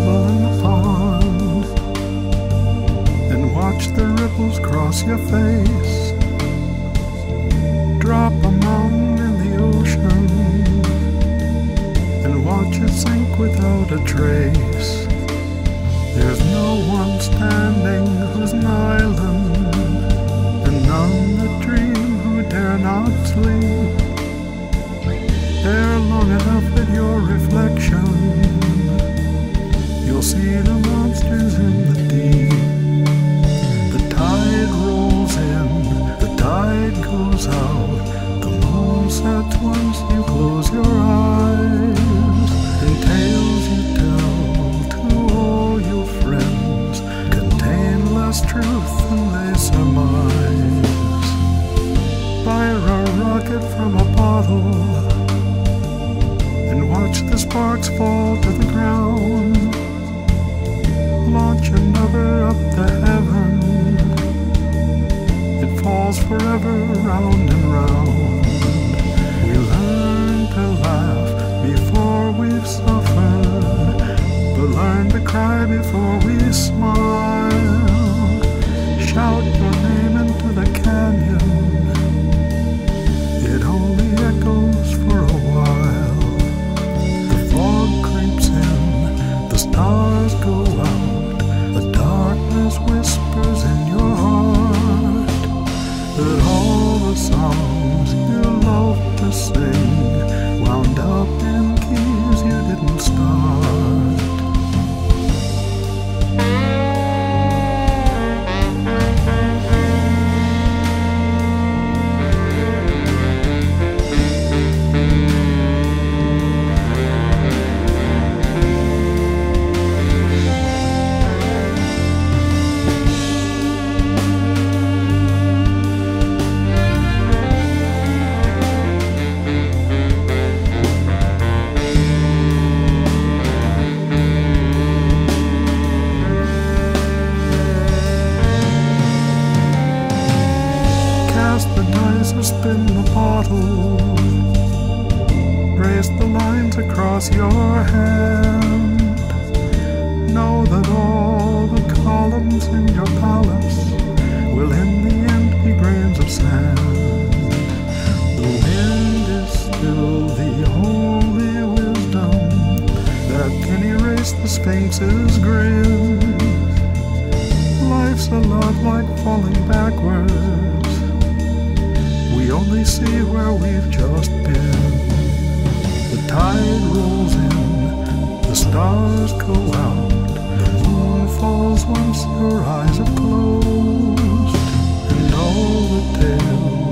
pebble in the pond and watch the ripples cross your face. Drop a mountain in the ocean and watch it sink without a trace. There's no one standing who's an island, and none that dream who dare not sleep. There long enough at your reflection, you'll see the monsters in the deep. The tide rolls in, the tide goes out, the moon sets once you close your eyes, and tales you tell to all your friends contain less truth than they surmise. Fire a rocket from a bottle and watch the sparks fall to the ground. Launch another up to heaven, it falls forever round and round. We learn to laugh before we've suffered, but learn to cry before we smile. Shout your name into the canyon, it only echoes for a while. Stars go out, the darkness whispers in your heart that all the songs you loved to sing wound up in keys you didn't start. Spin the bottle, trace the lines across your hand. Know that all the columns in your palace will in the end be grains of sand. The wind is still the only wisdom that can erase the Sphinx's grin. Life's a lot like falling backwards, we only see where we've just been. The tide rolls in, the stars go out, the moon falls once your eyes are closed, and all the tales